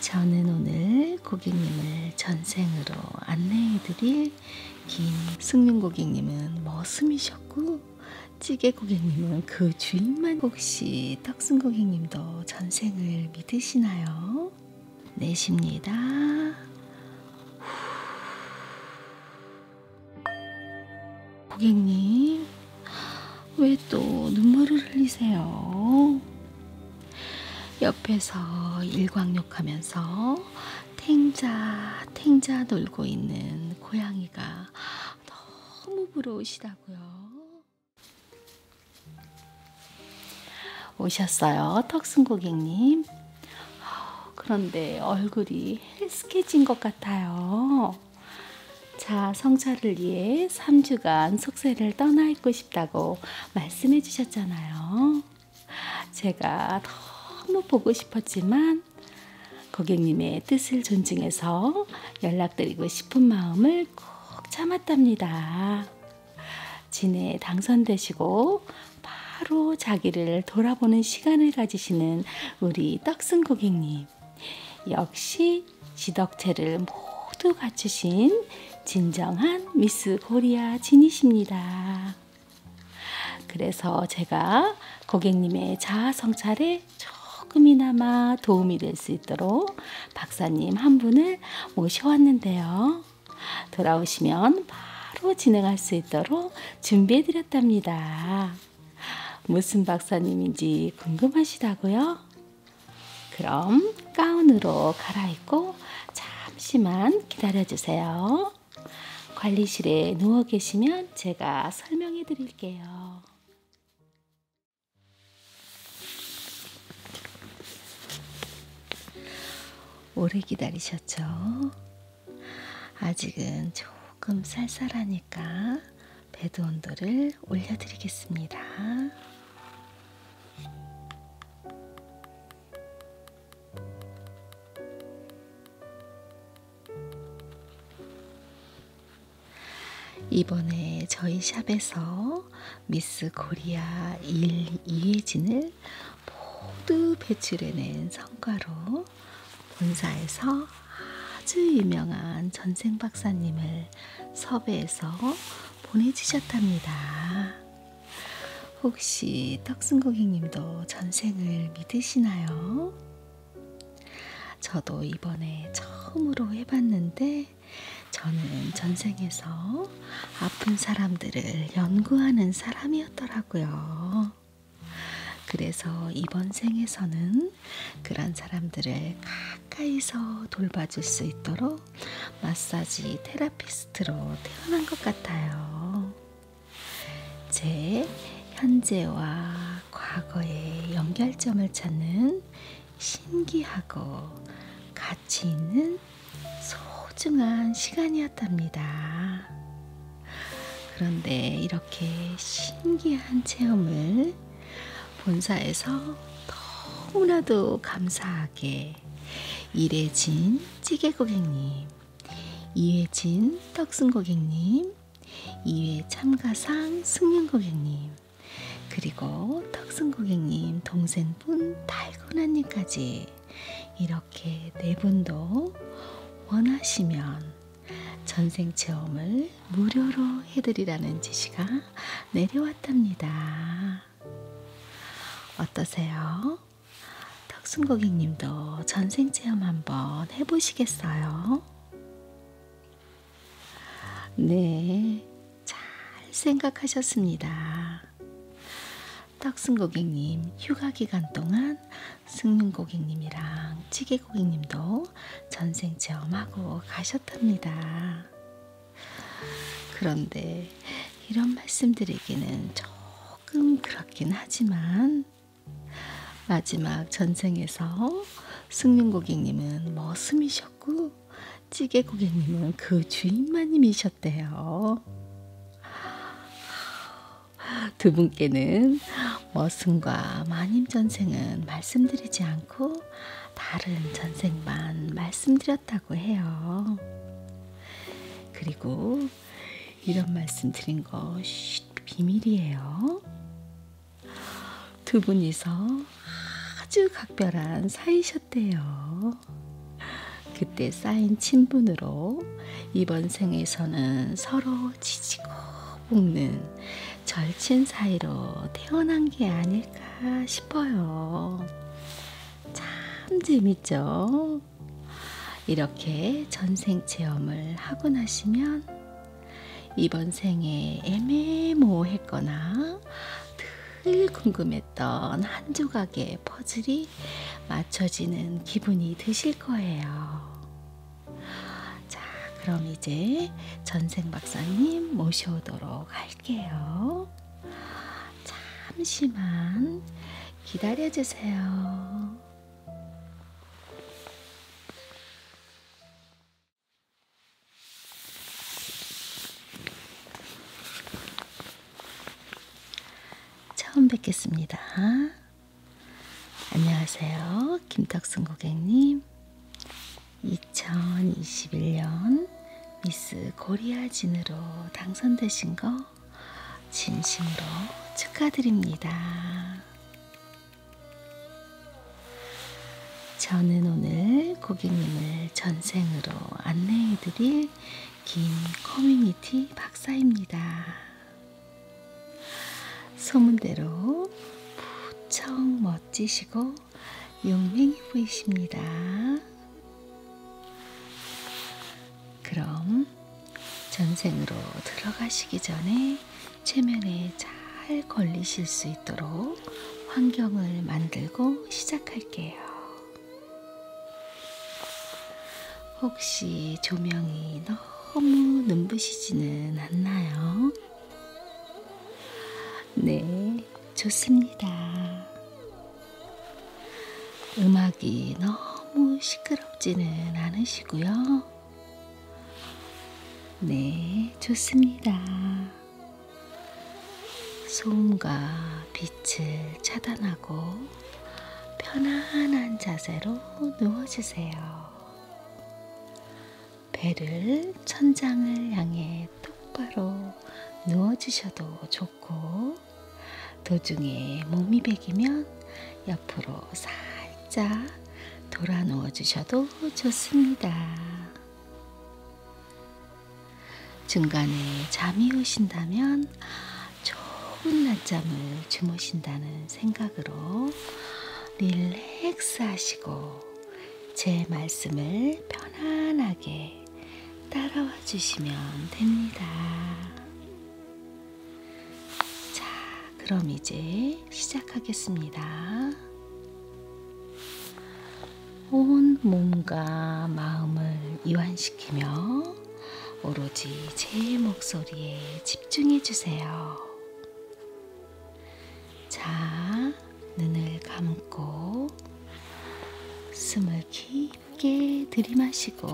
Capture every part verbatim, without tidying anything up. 저는 오늘 고객님을 전생으로 안내해드릴 김승윤 고객님은 머슴이셨고, 찌개 고객님은 그 주인만. 혹시 떡순 고객님도 전생을 믿으시나요? 내쉽니다. 고객님, 왜 또 눈물을 흘리세요? 옆에서 일광욕하면서 탱자 탱자 놀고 있는 고양이가 너무 부러우시다고요. 오셨어요, 떡순 고객님. 그런데 얼굴이 헬스케진 것 같아요. 자, 성찰을 위해 삼 주간 속세를 떠나 있고 싶다고 말씀해 주셨잖아요. 제가 너무 보고 싶었지만 고객님의 뜻을 존중해서 연락드리고 싶은 마음을 꼭 참았답니다. 진에 당선되시고 바로 자기를 돌아보는 시간을 가지시는 우리 떡순 고객님, 역시 지덕체를 모두 갖추신 진정한 미스 코리아 진이십니다. 그래서 제가 고객님의 자아 성찰에 조금이나마 도움이 될 수 있도록 박사님 한 분을 모셔왔는데요. 돌아오시면 바로 진행할 수 있도록 준비해드렸답니다. 무슨 박사님인지 궁금하시다고요? 그럼 가운으로 갈아입고 잠시만 기다려주세요. 관리실에 누워 계시면 제가 설명해 드릴게요. 오래 기다리셨죠? 아직은 조금 쌀쌀하니까 베드 온도를 올려드리겠습니다. 이번에 저희 샵에서 미스 코리아 일, 이 회진을 모두 배출해낸 성과로 본사에서 아주 유명한 전생 박사님을 섭외해서 보내주셨답니다. 혹시 떡순 고객님도 전생을 믿으시나요? 저도 이번에 처음으로 해봤는데, 저는 전생에서 아픈 사람들을 연구하는 사람이었더라고요. 그래서 이번 생에서는 그런 사람들을 가까이서 돌봐줄 수 있도록 마사지 테라피스트로 태어난 것 같아요. 제 현재와 과거의 연결점을 찾는 신기하고 가치 있는 소중한 시간이었답니다. 그런데 이렇게 신기한 체험을 본사에서 너무나도 감사하게 일 회진 찌개 고객님, 이 회진 떡순 고객님, 이 회 참가상 승윤 고객님, 그리고 떡순 고객님 동생분 달고나님까지 이렇게 네 분도 원하시면 전생 체험을 무료로 해드리라는 지시가 내려왔답니다. 어떠세요? 떡순 고객님도 전생 체험 한번 해보시겠어요? 네, 잘 생각하셨습니다. 떡순 고객님 휴가 기간 동안 승윤 고객님이랑 찌개 고객님도 전생 체험하고 가셨답니다. 그런데 이런 말씀드리기는 조금 그렇긴 하지만, 마지막 전생에서 승윤 고객님은 머슴이셨고 찌개 고객님은 그 주인마님이셨대요. 두 분께는 머슴과 마님 전생은 말씀드리지 않고 다른 전생만 말씀드렸다고 해요. 그리고 이런 말씀드린 거 비밀이에요. 두 분이서 아주 각별한 사이셨대요. 그때 쌓인 친분으로 이번 생에서는 서로 지지고 볶는 절친 사이로 태어난 게 아닐까 싶어요. 참 재밌죠? 이렇게 전생 체험을 하고 나시면 이번 생에 애매모호했거나 늘 궁금했던 한 조각의 퍼즐이 맞춰지는 기분이 드실 거예요. 자, 그럼 이제 전생 박사님 모셔오도록 할게요. 잠시만 기다려주세요. 처음 뵙겠습니다. 안녕하세요. 김떡순 고객님. 이천이십일 년 미스 코리아 진으로 당선되신 거 진심으로 축하드립니다. 저는 오늘 고객님을 전생으로 안내해드릴 김 커뮤니티 박사입니다. 소문대로 무척 멋지시고 용맹해 보이십니다. 그럼 전생으로 들어가시기 전에 최면에 잘 걸리실 수 있도록 환경을 만들고 시작할게요. 혹시 조명이 너무 눈부시지는 않나요? 네, 좋습니다. 음악이 너무 시끄럽지는 않으시고요. 네, 좋습니다. 소음과 빛을 차단하고 편안한 자세로 누워주세요. 배를 천장을 향해 똑바로 누워주셔도 좋고, 도중에 몸이 베기면 옆으로 살짝 돌아 누워주셔도 좋습니다. 중간에 잠이 오신다면 좋은 낮잠을 주무신다는 생각으로 릴렉스 하시고 제 말씀을 편안하게 따라와 주시면 됩니다. 그럼 이제 시작하겠습니다. 온 몸과 마음을 이완시키며 오로지 제 목소리에 집중해주세요. 자, 눈을 감고 숨을 깊게 들이마시고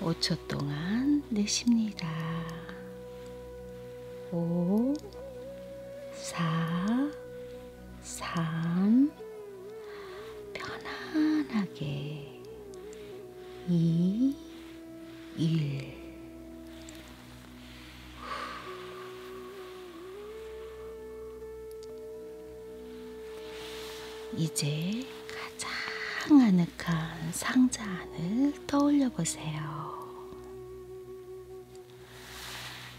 오 초 동안 내쉽니다. 오, 사, 삼, 편안하게 이, 일. 이제 가장 아늑한 상자 안을 떠올려 보세요.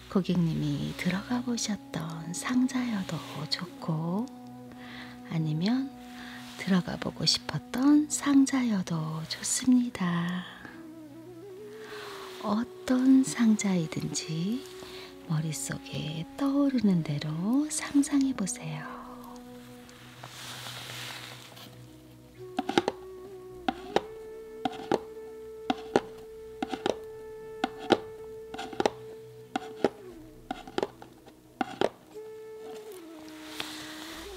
고객님이 들어가 보셨던 상자여도 좋고, 아니면 들어가 보고 싶었던 상자여도 좋습니다. 어떤 상자이든지 머릿속에 떠오르는 대로 상상해 보세요.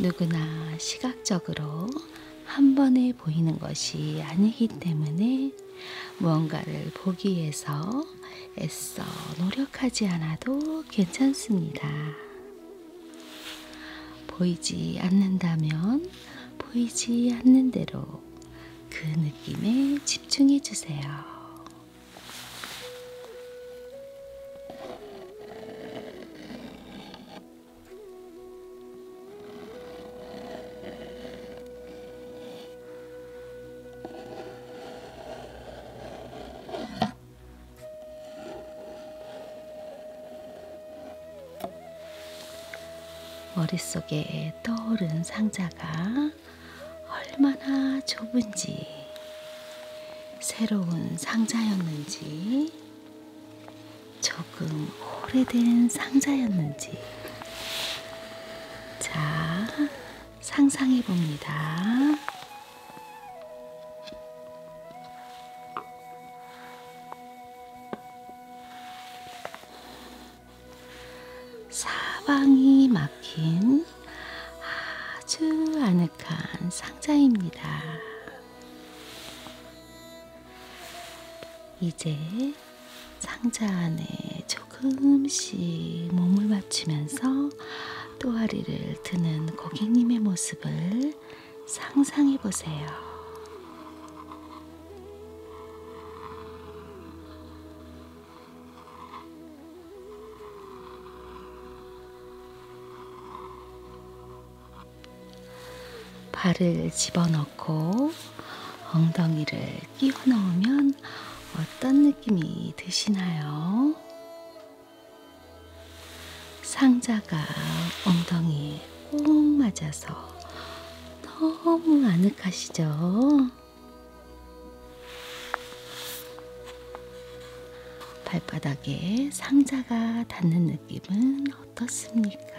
누구나 시각적으로 한 번에 보이는 것이 아니기 때문에 무언가를 보기 위해서 애써 노력하지 않아도 괜찮습니다. 보이지 않는다면 보이지 않는 대로 그 느낌에 집중해 주세요. 머릿속에 떠오른 상자가 얼마나 좁은지, 새로운 상자였는지, 조금 오래된 상자였는지 자, 상상해 봅니다. 사방이 막힌 아주 아늑한 상자입니다. 이제 상자 안에 조금씩 몸을 맞추면서 또아리를 드는 고객님의 모습을 상상해 보세요. 발을 집어넣고 엉덩이를 끼워 넣으면 어떤 느낌이 드시나요? 상자가 엉덩이에 꼭 맞아서 너무 아늑하시죠? 발바닥에 상자가 닿는 느낌은 어떻습니까?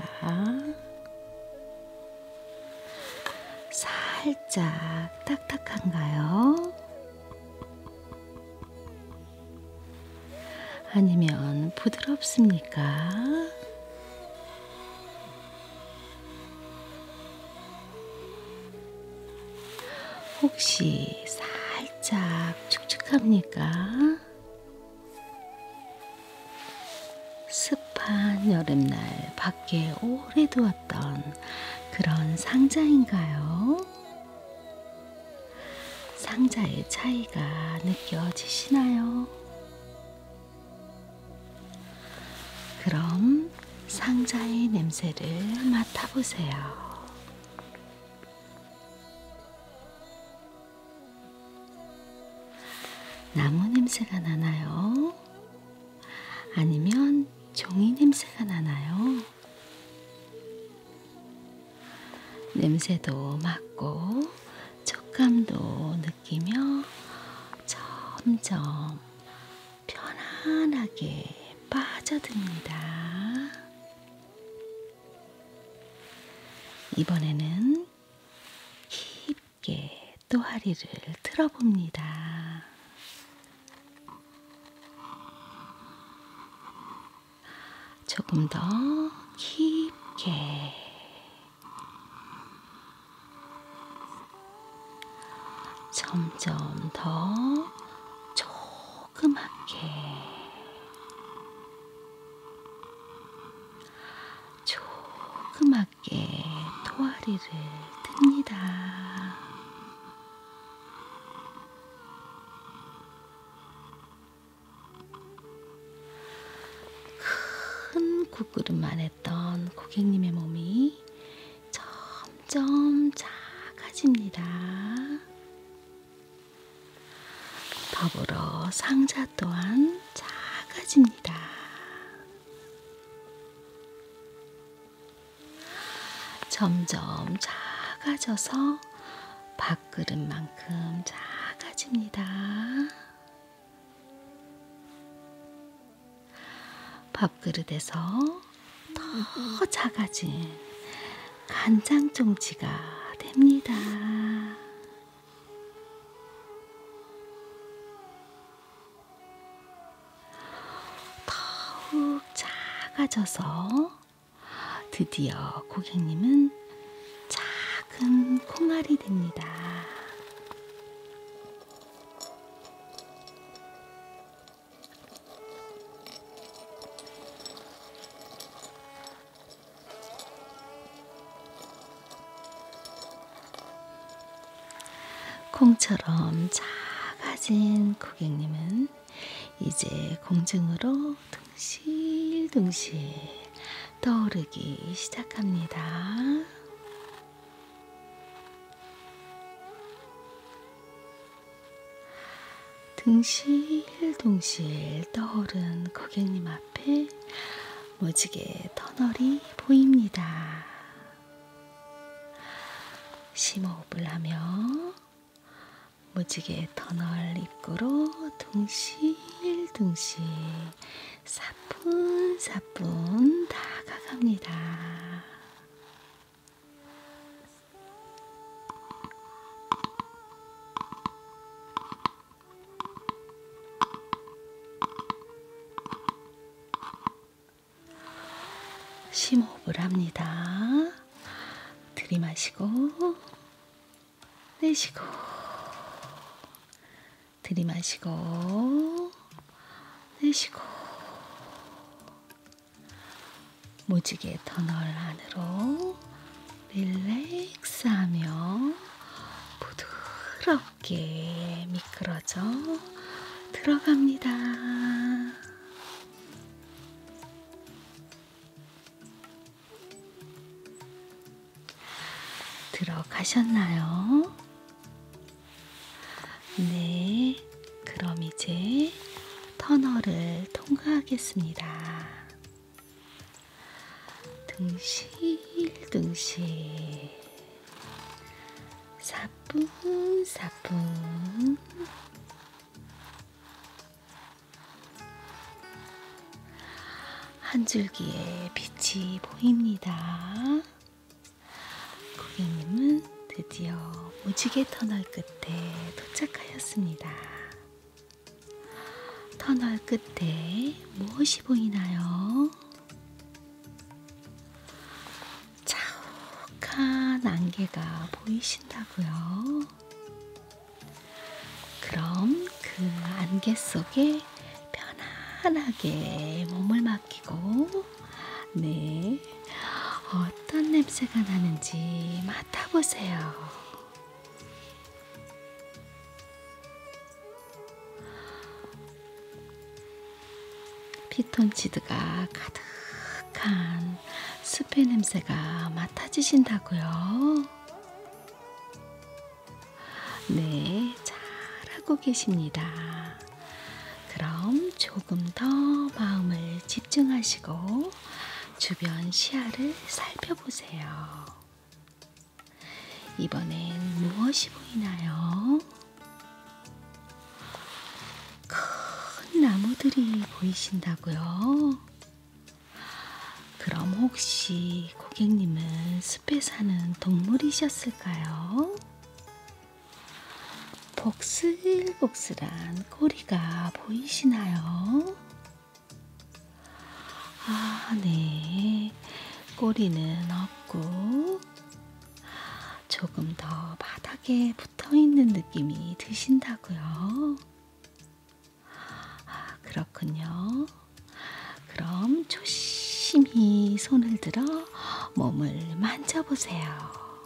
살짝 딱딱한가요? 아니면 부드럽습니까? 혹시 살짝 축축합니까? 습한 여름날 밖에 오래 두었던 그런 상자인가요? 상자의 차이가 느껴지시나요? 그럼 상자의 냄새를 맡아보세요. 나무 냄새가 나나요? 아니면 종이 냄새가 나나요? 냄새도 맡고 촉감도 느끼며 점점 편안하게 빠져듭니다. 이번에는 깊게 또아리를 틀어봅니다. 조금 더 깊게, 점점 더 조그맣게, 조그맣게 또아리를 틉니다. 구구름만 했던 고객님의 몸이 점점 작아집니다. 더불어 상자 또한 작아집니다. 점점 작아져서 밥그릇만큼 작아집니다. 밥그릇에서 더 작아진 간장 종지가 됩니다. 더욱 작아져서 드디어 고객님은 작은 콩알이 됩니다. 콩처럼 작아진 고객님은 이제 공중으로 둥실둥실 떠오르기 시작합니다. 둥실둥실 떠오른 고객님 앞에 무지개 터널이 보입니다. 심호흡을 하며 무지개 터널 입구로 둥실둥실 사뿐사뿐 다가갑니다. 심호흡을 합니다. 들이마시고 내쉬고 들이마시고 내쉬고 무지개 터널 안으로 릴렉스하며 부드럽게 미끄러져 들어갑니다. 들어가셨나요? 네, 그럼 이제 터널을 통과하겠습니다. 둥실둥실 사뿐사뿐 한 줄기의 빛이 보입니다. 고객님은 드디어 무지개 터널 끝에 도착하였습니다. 터널 끝에 무엇이 보이나요? 자욱한 안개가 보이신다고요? 그럼 그 안개 속에 편안하게 몸을 맡기고 네, 어떤 냄새가 나는지 맡아보세요. 피톤치드가 가득한 숲의 냄새가 맡아지신다고요? 네, 잘하고 계십니다. 그럼 조금 더 마음을 집중하시고 주변 시야를 살펴보세요. 이번엔 무엇이 보이나요? 큰 나무들이 보이신다고요? 그럼 혹시 고객님은 숲에 사는 동물이셨을까요? 복슬복슬한 꼬리가 보이시나요? 아, 네. 꼬리는 없고 조금 더 바닥에 붙어있는 느낌이 드신다고요? 아, 그렇군요. 그럼 조심히 손을 들어 몸을 만져보세요.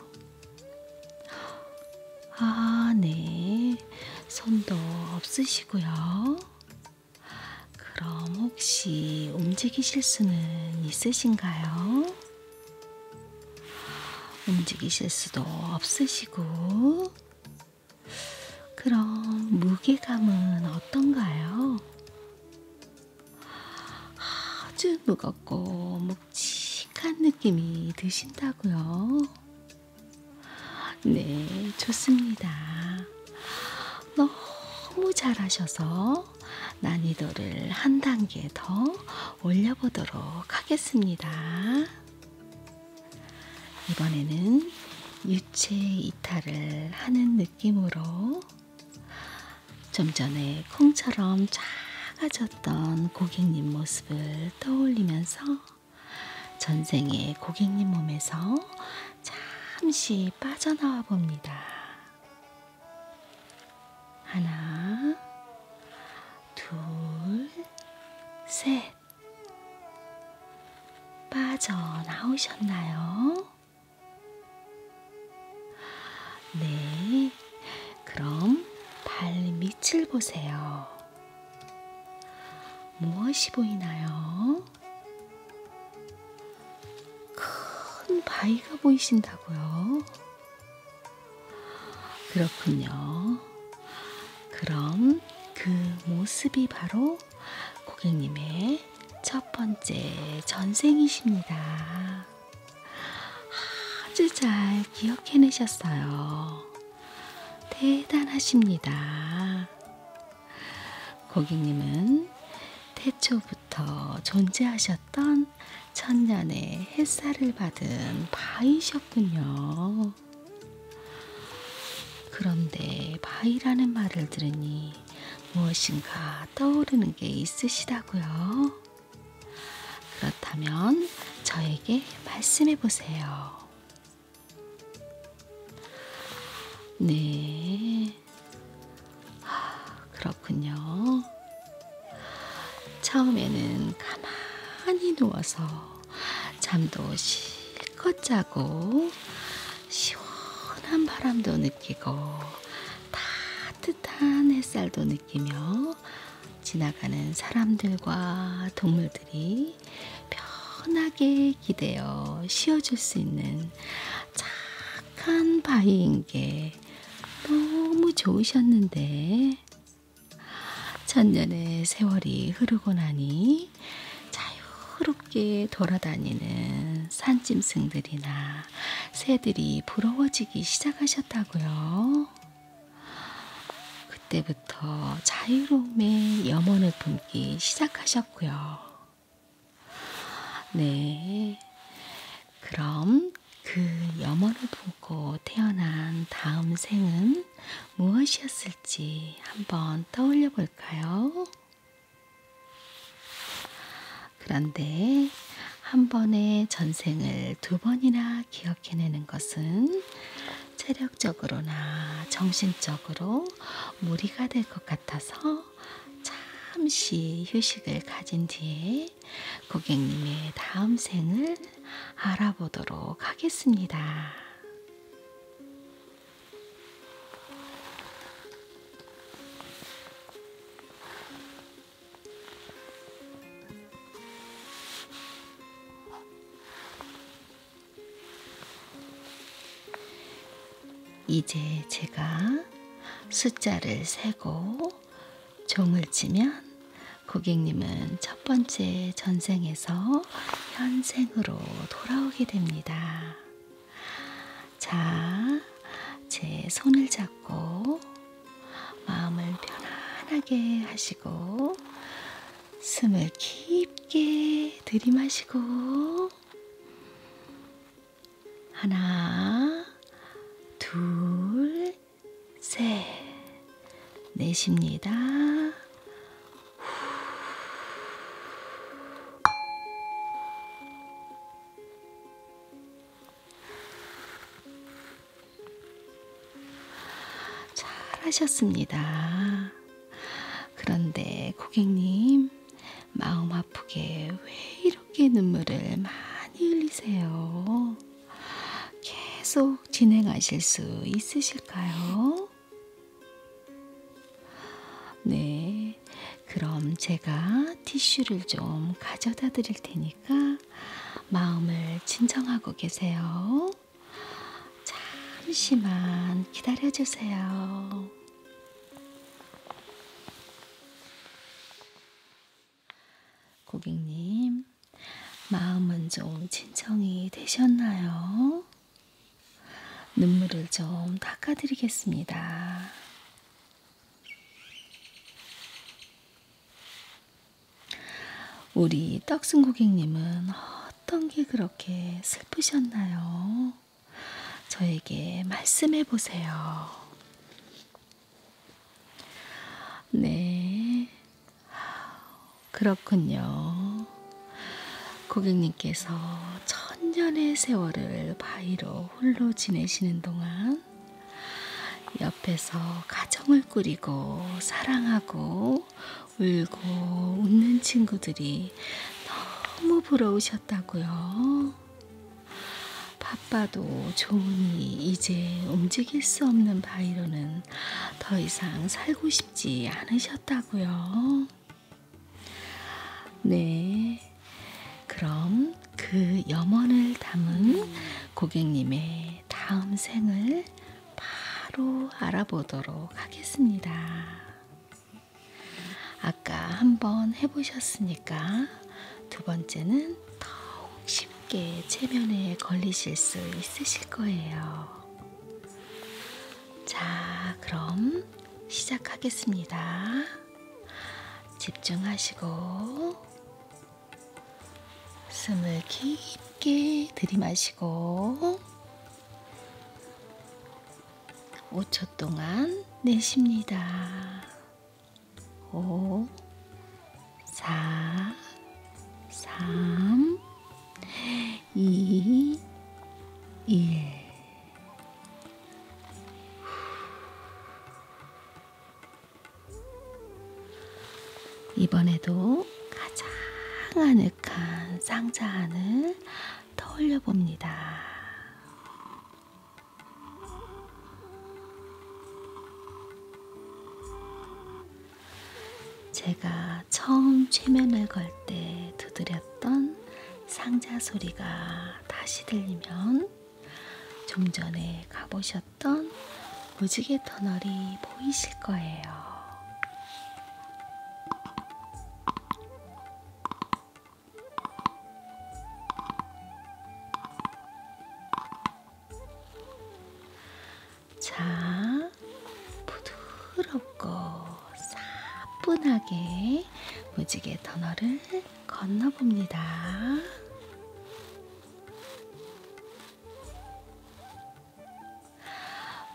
아, 네. 손도 없으시고요. 그럼 혹시 움직이실 수는 있으신가요? 움직이실 수도 없으시고 그럼 무게감은 어떤가요? 아주 무겁고 묵직한 느낌이 드신다고요? 네, 좋습니다. 너무 잘하셔서 난이도를 한 단계 더 올려보도록 하겠습니다. 이번에는 유체 이탈을 하는 느낌으로 좀 전에 콩처럼 작아졌던 고객님 모습을 떠올리면서 전생의 고객님 몸에서 잠시 빠져나와 봅니다. 하나, 둘, 셋. 빠져나오셨나요? 네, 그럼 발 밑을 보세요. 무엇이 보이나요? 큰 바위가 보이신다고요? 그렇군요. 그럼 그 모습이 바로 고객님의 첫 번째 전생이십니다. 아주 잘 기억해내셨어요. 대단하십니다. 고객님은 태초부터 존재하셨던 천년의 햇살을 받은 바이셨군요. 그런데 바이라는 말을 들으니 무엇인가 떠오르는 게 있으시다고요? 그렇다면 저에게 말씀해 보세요. 네, 아, 그렇군요. 처음에는 가만히 누워서 잠도 실컷 자고 시원한 바람도 느끼고 따뜻한 햇살도 느끼며 지나가는 사람들과 동물들이 편하게 기대어 쉬어줄 수 있는 착한 바위인 게 너무 좋으셨는데 천년의 세월이 흐르고 나니 자유롭게 돌아다니는 산짐승들이나 새들이 부러워지기 시작하셨다고요. 그때부터 자유로움에 염원을 품기 시작하셨고요. 네, 그럼 그 염원을 품고 태어난 다음 생은 무엇이었을지 한번 떠올려 볼까요? 그런데 한 번의 전생을 두 번이나 기억해내는 것은 체력적으로나 정신적으로 무리가 될 것 같아서 잠시 휴식을 가진 뒤에 고객님의 다음 생을 알아보도록 하겠습니다. 이제 제가 숫자를 세고 종을 치면 고객님은 첫 번째 전생에서 현생으로 돌아오게 됩니다. 자, 제 손을 잡고 마음을 편안하게 하시고 숨을 깊게 들이마시고 하나, 둘, 셋, 내쉽니다. 하셨습니다. 그런데 고객님, 마음 아프게 왜 이렇게 눈물을 많이 흘리세요? 계속 진행하실 수 있으실까요? 네, 그럼 제가 티슈를 좀 가져다 드릴 테니까 마음을 진정하고 계세요. 잠시만 기다려주세요. 고객님, 마음은 좀 진정이 되셨나요? 눈물을 좀 닦아드리겠습니다. 우리 떡순 고객님은 어떤 게 그렇게 슬프셨나요? 저에게 말씀해 보세요. 네, 그렇군요. 고객님께서 천년의 세월을 바위로 홀로 지내시는 동안 옆에서 가정을 꾸리고 사랑하고 울고 웃는 친구들이 너무 부러우셨다고요. 바빠도 좋으니 이제 움직일 수 없는 바위로는 더 이상 살고 싶지 않으셨다고요. 네, 그럼 그 염원을 담은 고객님의 다음 생을 바로 알아보도록 하겠습니다. 아까 한번 해보셨으니까 두 번째는 더욱 쉽게 체면에 걸리실 수 있으실 거예요. 자, 그럼 시작하겠습니다. 집중하시고 숨을 깊게 들이마시고 오 초 동안 내쉽니다. 오, 사, 삼, 이, 일. 이번에도 가장 아늑한 상자 안을 떠올려 봅니다. 제가 처음 최면을 걸 때 두드렸던 상자 소리가 다시 들리면 좀 전에 가보셨던 무지개 터널이 보이실 거예요. 자, 부드럽고 사뿐하게 무지개 터널을 건너봅니다.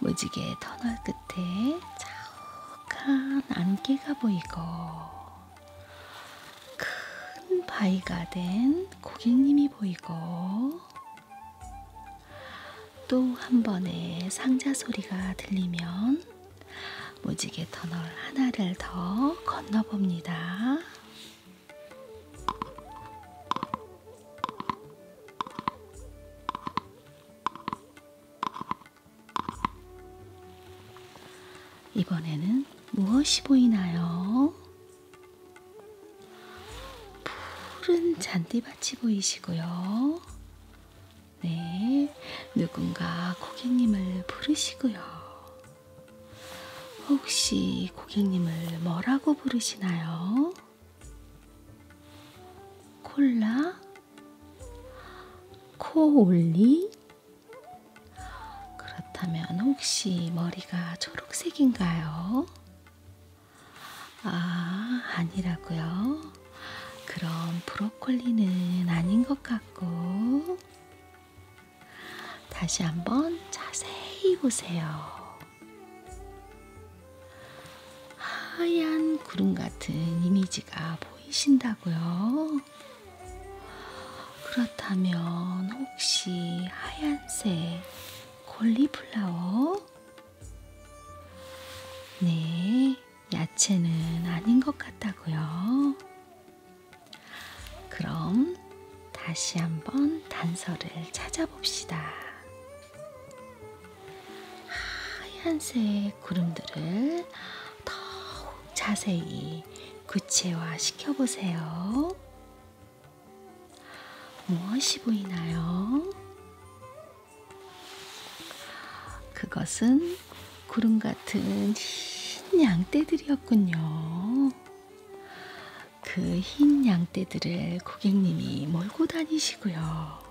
무지개 터널 끝에 자욱한 안개가 보이고 큰 바위가 된 고객님이 보이고 또 한 번의 상자 소리가 들리면 무지개 터널 하나를 더 건너봅니다. 이번에는 무엇이 보이나요? 푸른 잔디밭이 보이시고요. 네, 누군가 고객님을 부르시고요. 혹시 고객님을 뭐라고 부르시나요? 콜라? 코올리? 그렇다면 혹시 머리가 초록색인가요? 아, 아니라고요? 그럼 브로콜리는 아닌 것 같고 다시 한번 자세히 보세요. 하얀 구름 같은 이미지가 보이신다고요? 그렇다면 혹시 하얀색 콜리플라워? 네, 야채는 아닌 것 같다고요. 그럼 다시 한번 단서를 찾아봅시다. 하얀색 구름들을 더욱 자세히 구체화시켜 보세요. 무엇이 보이나요? 그것은 구름 같은 흰 양떼들이었군요. 그 흰 양떼들을 고객님이 몰고 다니시고요.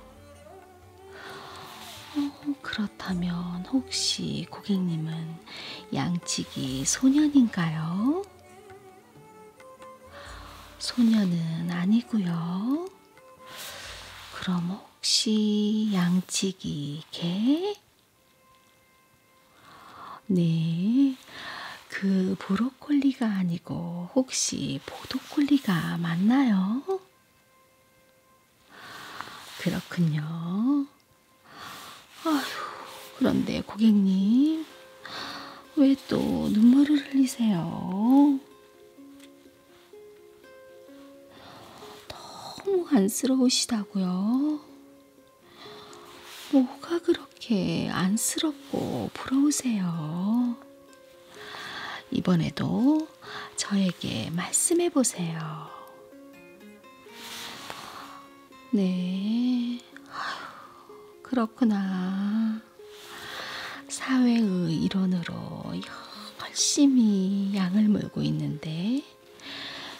그렇다면 혹시 고객님은 양치기 소년인가요? 소년은 아니고요. 그럼 혹시 양치기 개? 네, 그 브로콜리가 아니고 혹시 보도콜리가 맞나요? 그렇군요. 아휴, 그런데 고객님, 왜 또 눈물을 흘리세요? 너무 안쓰러우시다고요? 뭐가 그렇게 안쓰럽고 부러우세요? 이번에도 저에게 말씀해 보세요. 네, 아휴. 그렇구나. 사회의 일원으로 열심히 양을 몰고 있는데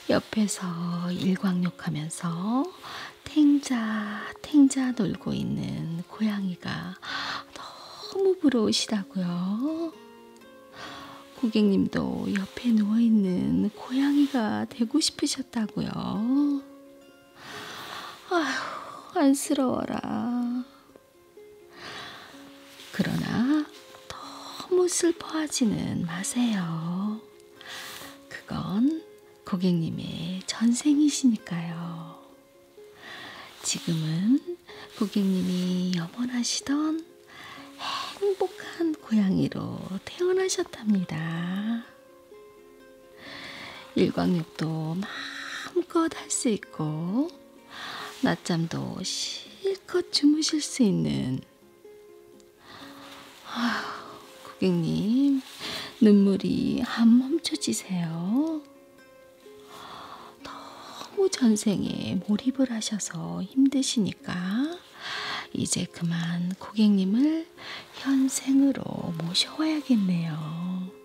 옆에서 일광욕하면서 탱자 탱자 놀고 있는 고양이가 너무 부러우시다고요. 고객님도 옆에 누워있는 고양이가 되고 싶으셨다고요. 아휴, 안쓰러워라. 그러나 너무 슬퍼하지는 마세요. 그건 고객님의 전생이시니까요. 지금은 고객님이 염원하시던 행복한 고양이로 태어나셨답니다. 일광욕도 마음껏 할 수 있고 낮잠도 실컷 주무실 수 있는, 아휴, 고객님 눈물이 안 멈춰지세요. 너무 전생에 몰입을 하셔서 힘드시니까 이제 그만 고객님을 현생으로 모셔와야겠네요.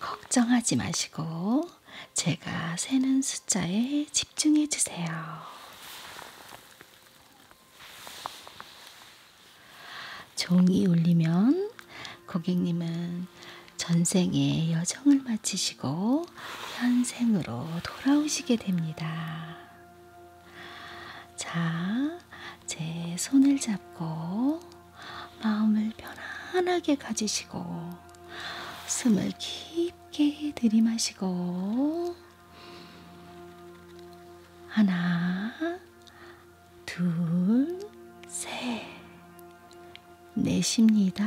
걱정하지 마시고 제가 세는 숫자에 집중해 주세요. 종이 울리면 고객님은 전생의 여정을 마치시고 현생으로 돌아오시게 됩니다. 자, 제 손을 잡고 마음을 편안하게 가지시고 숨을 깊게 들이마시고 하나, 둘, 셋 내쉽니다.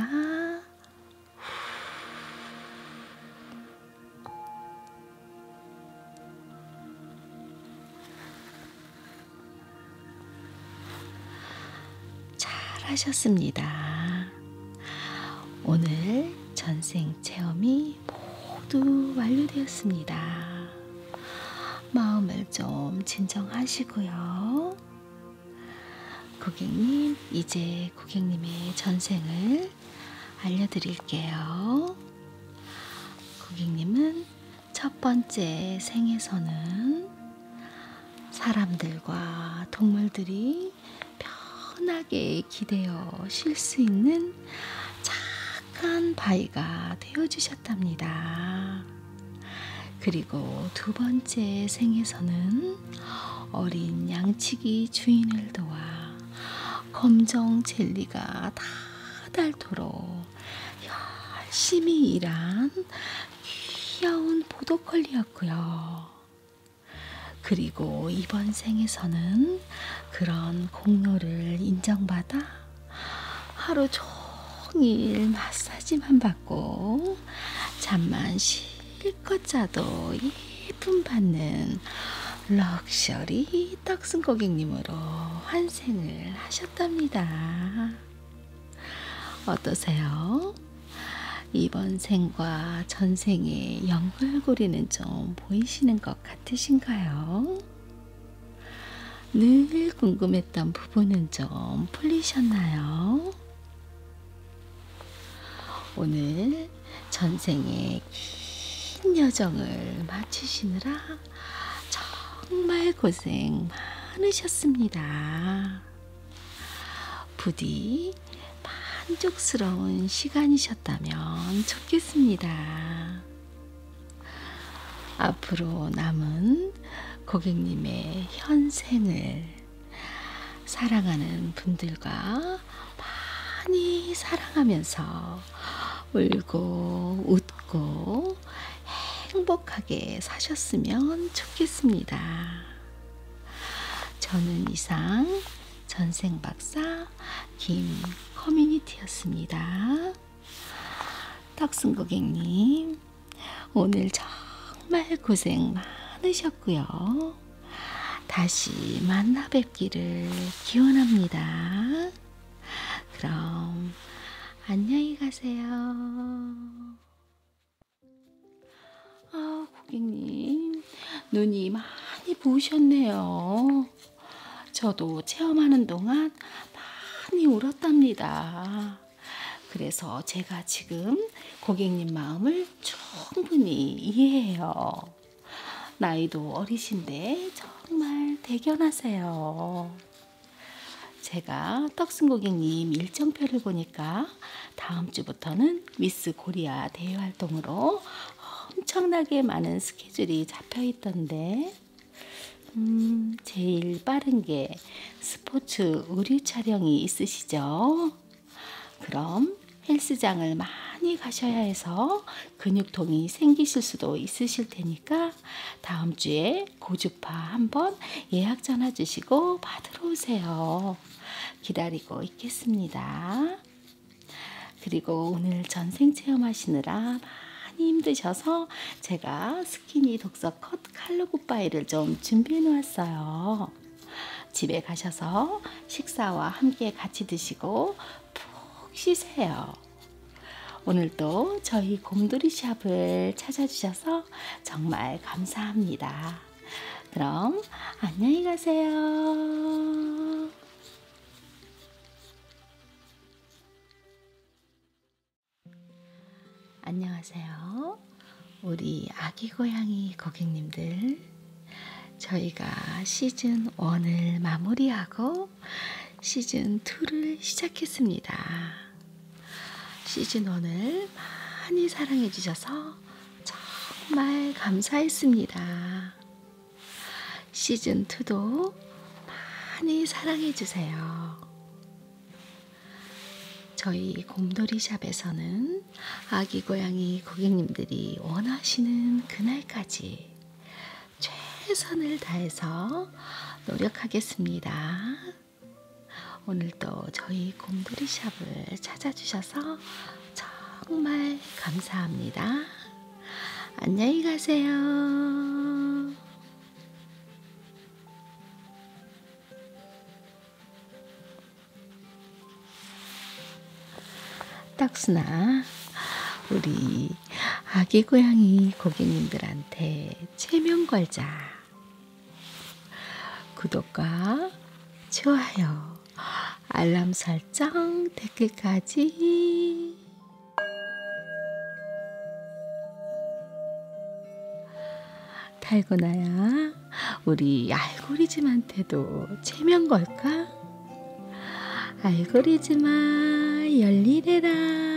잘하셨습니다. 오늘 전생 체험이 모두 완료되었습니다. 마음을 좀 진정하시고요. 고객님, 이제 고객님의 전생을 알려드릴게요. 고객님은 첫 번째 생에서는 사람들과 동물들이 편하게 기대어 쉴 수 있는 착한 바위가 되어주셨답니다. 그리고 두 번째 생에서는 어린 양치기 주인을 도와 검정 젤리가 다 닳도록 열심히 일한 귀여운 보더콜리였고요. 그리고 이번 생에서는 그런 공로를 인정받아 하루 종일 마사지만 받고 잠만 실컷 자도 예쁨 받는 럭셔리 떡순 고객님으로 환생을 하셨답니다. 어떠세요? 이번 생과 전생의 연결고리는 좀 보이시는 것 같으신가요? 늘 궁금했던 부분은 좀 풀리셨나요? 오늘 전생의 긴 여정을 마치시느라 정말 고생 많으셨습니다. 부디 만족스러운 시간이셨다면 좋겠습니다. 앞으로 남은 고객님의 현생을 사랑하는 분들과 많이 사랑하면서 울고 웃고 행복하게 사셨으면 좋겠습니다. 저는 이상 전생박사 김 커뮤니티였습니다. 떡순 고객님, 오늘 정말 고생 많으셨고요. 다시 만나 뵙기를 기원합니다. 그럼 안녕히 가세요. 아, 고객님 눈이 많이 부으셨네요. 저도 체험하는 동안 많이 울었답니다. 그래서 제가 지금 고객님 마음을 충분히 이해해요. 나이도 어리신데 정말 대견하세요. 제가 떡순 고객님 일정표를 보니까 다음 주부터는 미스 코리아 대회 활동으로 엄청나게 많은 스케줄이 잡혀 있던데, 음, 제일 빠른 게 스포츠 의류 촬영이 있으시죠? 그럼 헬스장을 많이 가셔야 해서 근육통이 생기실 수도 있으실 테니까 다음 주에 고주파 한번 예약 전화 주시고 받으러 오세요. 기다리고 있겠습니다. 그리고 오늘 전생 체험하시느라 많이 힘드셔서 제가 스키니 독서 컷 칼로 굿바이를 좀 준비해 놓았어요. 집에 가셔서 식사와 함께 같이 드시고 쉬세요. 오늘도 저희 곰돌이 샵을 찾아주셔서 정말 감사합니다. 그럼 안녕히 가세요. 안녕하세요. 우리 아기 고양이 고객님들, 저희가 시즌 원을 마무리하고 시즌 투를 시작했습니다. 시즌 원을 많이 사랑해주셔서 정말 감사했습니다. 시즌 투도 많이 사랑해주세요. 저희 곰돌이샵에서는 아기 고양이 고객님들이 원하시는 그날까지 최선을 다해서 노력하겠습니다. 오늘도 저희 곰돌이 샵을 찾아주셔서 정말 감사합니다. 안녕히 가세요. 떡순아, 우리 아기 고양이 고객님들한테 체면 걸자. 구독과 좋아요, 알람 설정, 댓글까지. 달고나야, 우리 알고리즘한테도 체면 걸까? 알고리즘아, 열일해라.